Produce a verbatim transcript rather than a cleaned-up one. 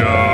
Yeah.